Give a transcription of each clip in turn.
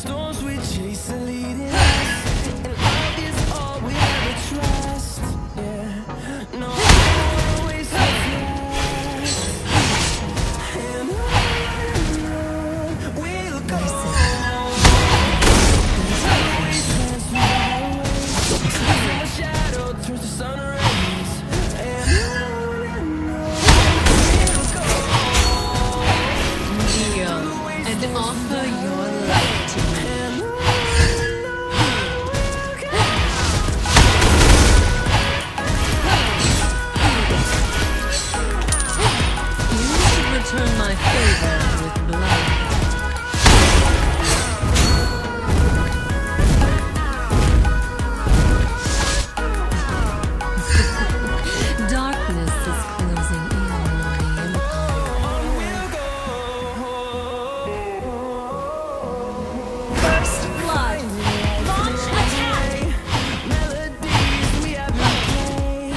storms we chase are leading us, and love is all we ever trust. Yeah, no, always us. And on we'll go. Always transform our shadow turns to sun rays. Turn my favor with blood. Darkness is closing in on my empire. First blood. Launch attack. Melodies we have played.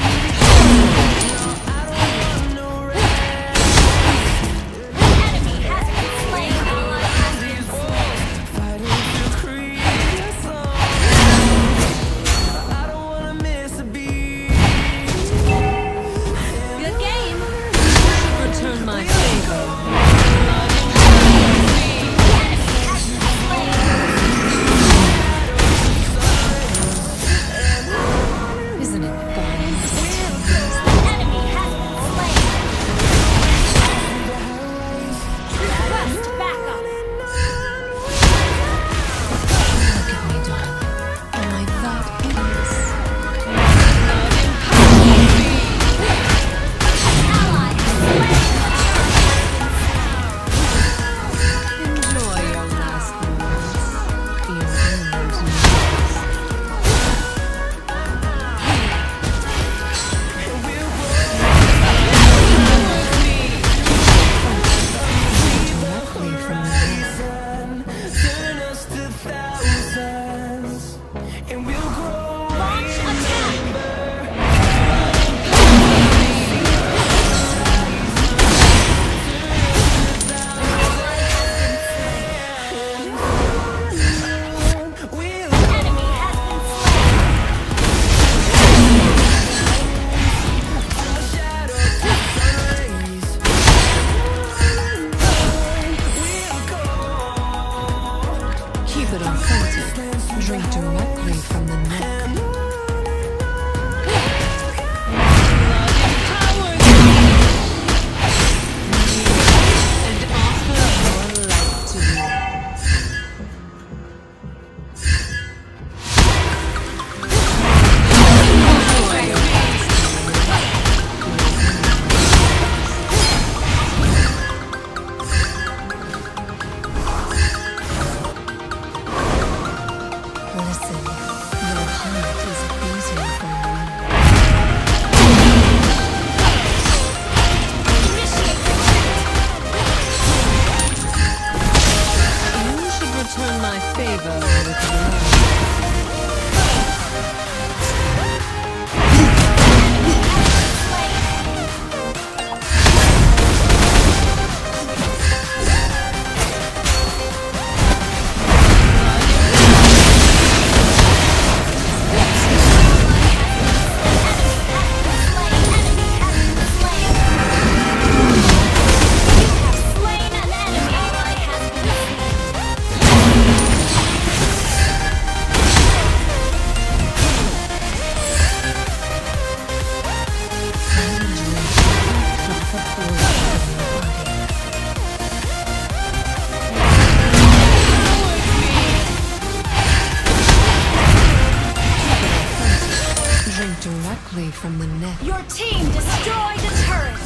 Drink directly from the neck. Directly from the neck. Your team destroyed the turret!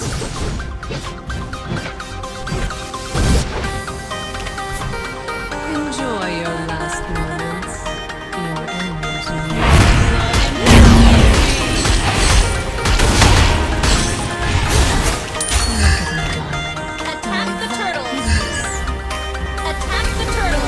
Enjoy your last moments. Your enemies will attack the turtle! Attack the turtle!